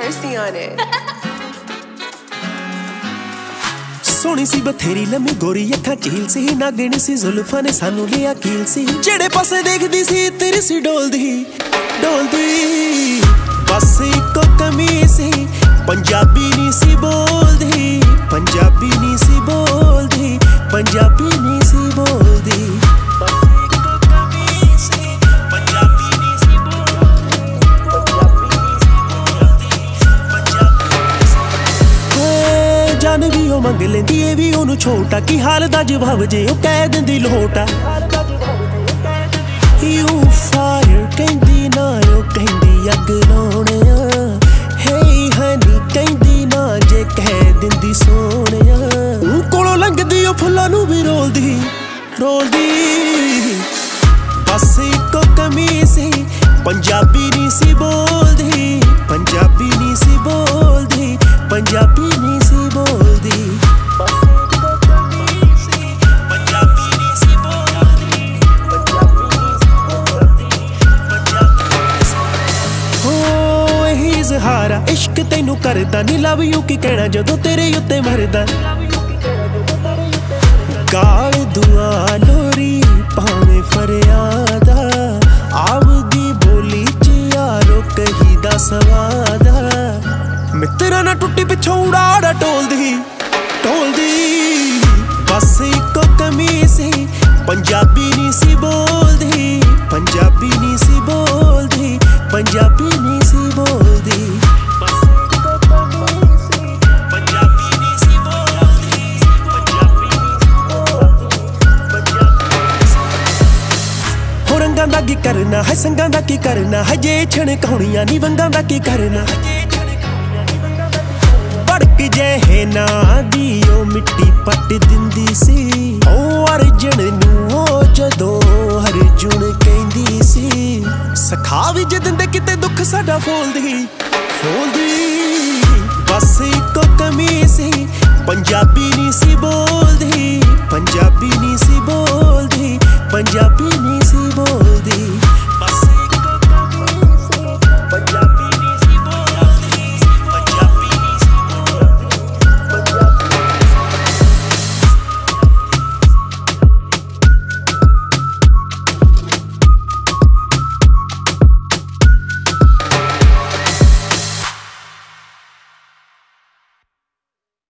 mercy on it. Soni सी बथेरी लम्मी गोरी अखा चील सी नागिन सी जुल्फा ने सानू लिया कील सी जेड़े पासे देखदी सी तेरी सी डोलदी बस इको कमी सी पंजाबी नी सी बोलदी पंजाबी नी सी बोलदी पंजाबी नी सी बोलदी मंग लेंदी ए भी ओनू छोटा की हाल दा जवाब जे ओ कह देंदी लोटा यू फायर कहंदी ना ओ कहंदी अग लाउणिया हे हनी कहंदी ना जे कह देंदी सोहणिया ओ कोलों लंघदी ओ फुल्लां नू भी रोलदी रोलदी बस इको कमी सी पंजाबी नी सी बोलदी पंजाबी नी सी बोलदी पंजाबी नी सी बोलदी इजहारा इश्क तेनू करदा नी लव यू की कहना जदों तेरे उत्ते मरदा गाल दुआ लोरी भावे फरियादा आवदी बोली च यारो कही दा सवादा मित्रा ना टुटी पिछों उड़ाड़ा टोलदी बस इको कमी सी पंजाबी नी सी बोलदी पंजाबी नी सी बोलदी पंजाबी नी सी बोलदी हो रंगां दा की करना है संगां दा की करना है जे छणकाउणियां नी वंगां दा की करना जहे ना दियो मिट्टी पट दिंदी सी ओ अर्जन नू जदों अर्जुन कहंदी सी सखा वी जे दिंदे किते दुख साडा फोलदी बस इको कमी सी पंजाबी नी सी बोलदी पंजाबी नी सी बोलदी पंजाबी